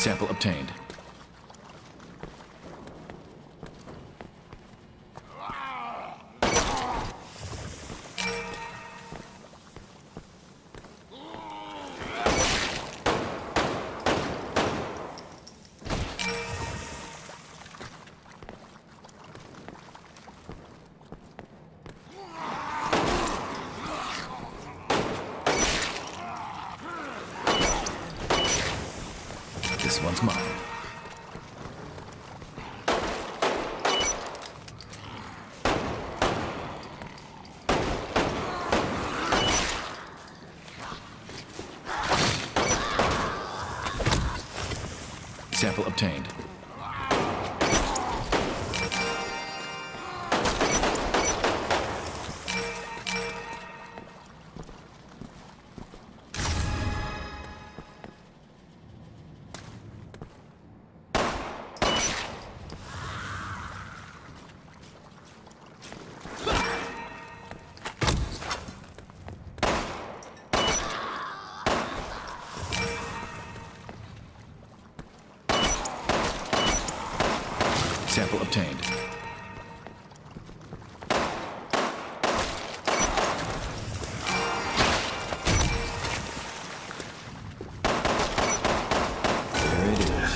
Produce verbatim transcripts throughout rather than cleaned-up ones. Sample obtained. This one's mine. Sample obtained. Sample obtained. There it is.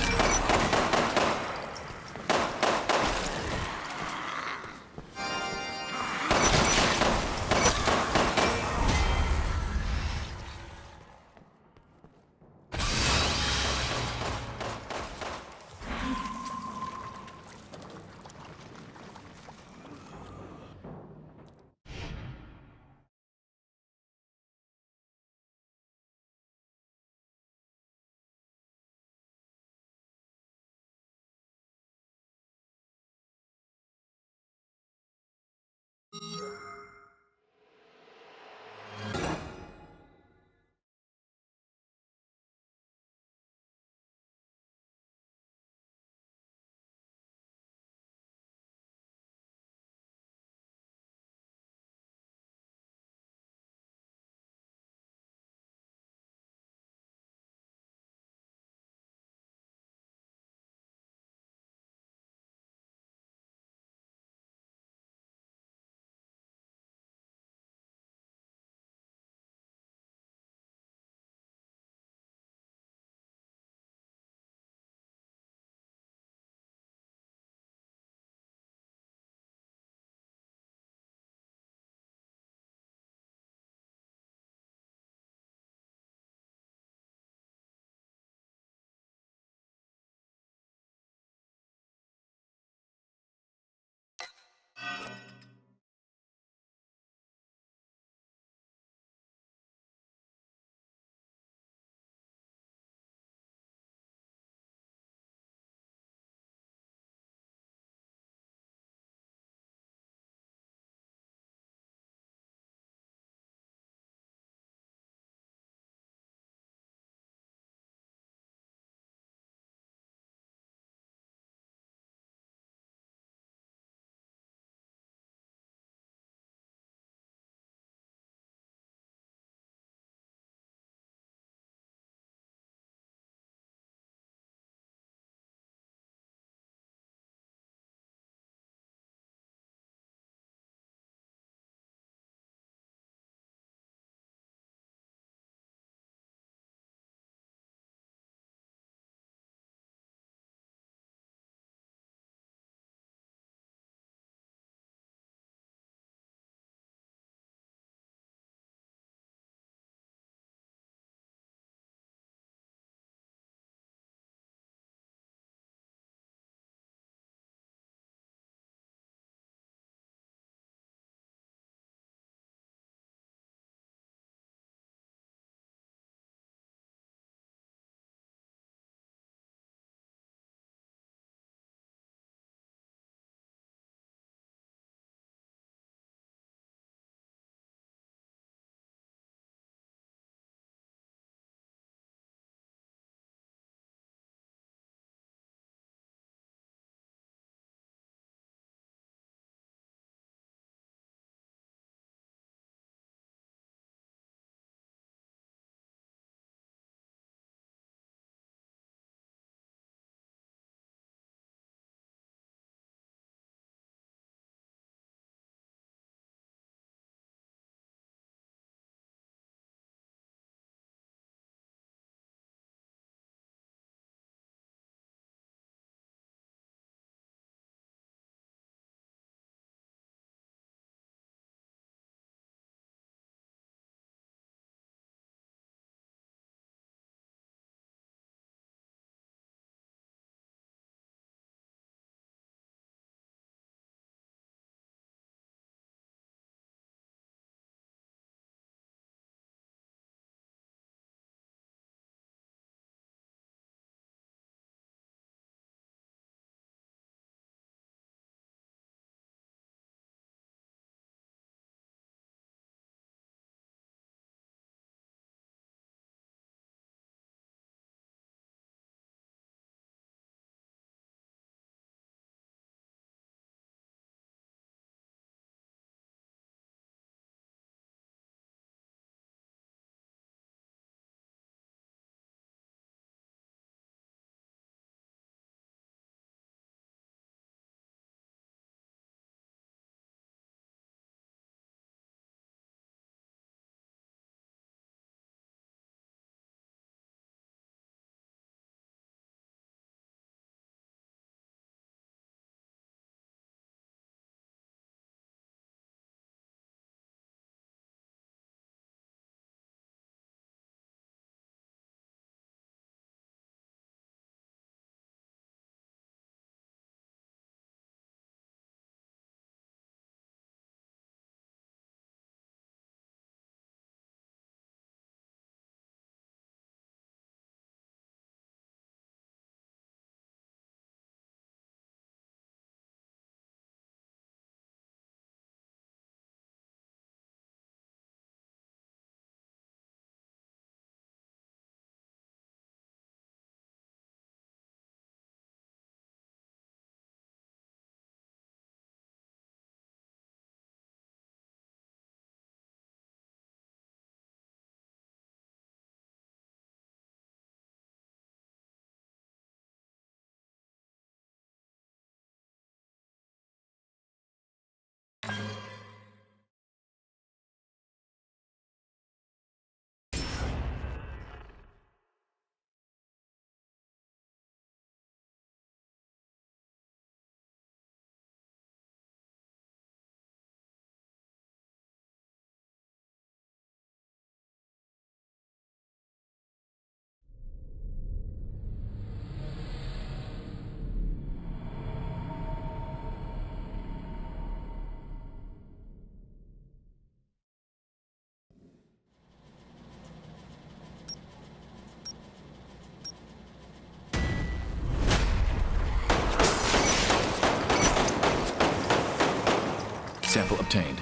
obtained.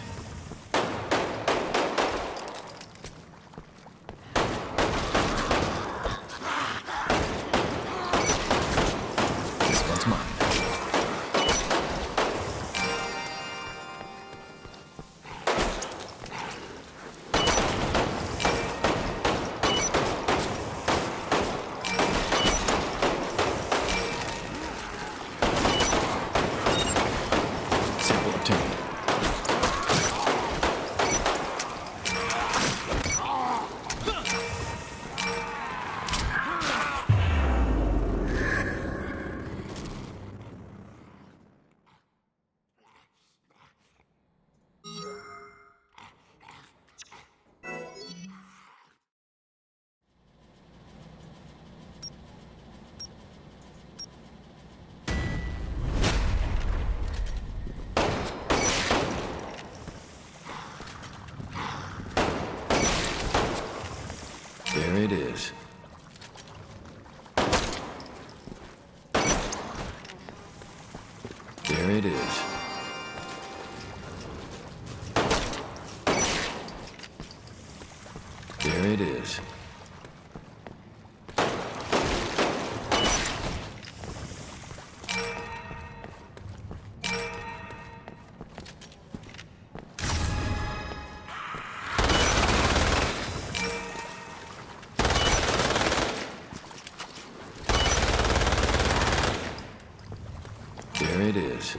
This one's mine. There it is. There it is. There it is. There it is.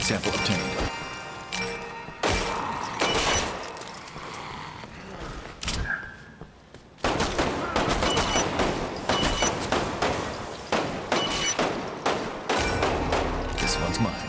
Sample obtained. This one's mine.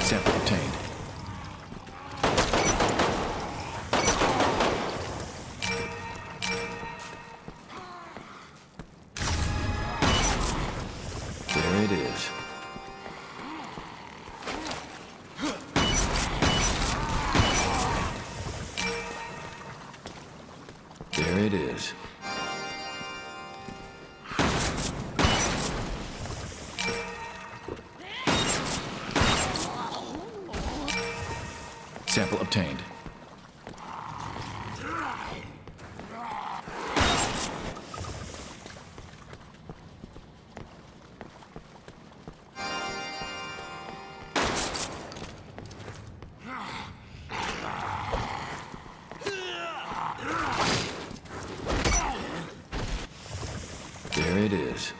Sample obtained. There it is. There it is. Sample obtained. There it is.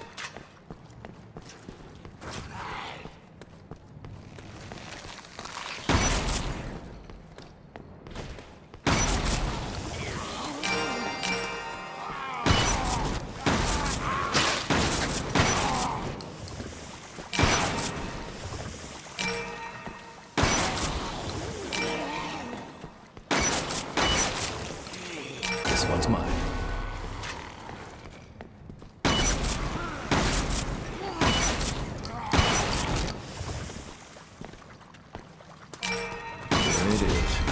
This one's mine. There it is.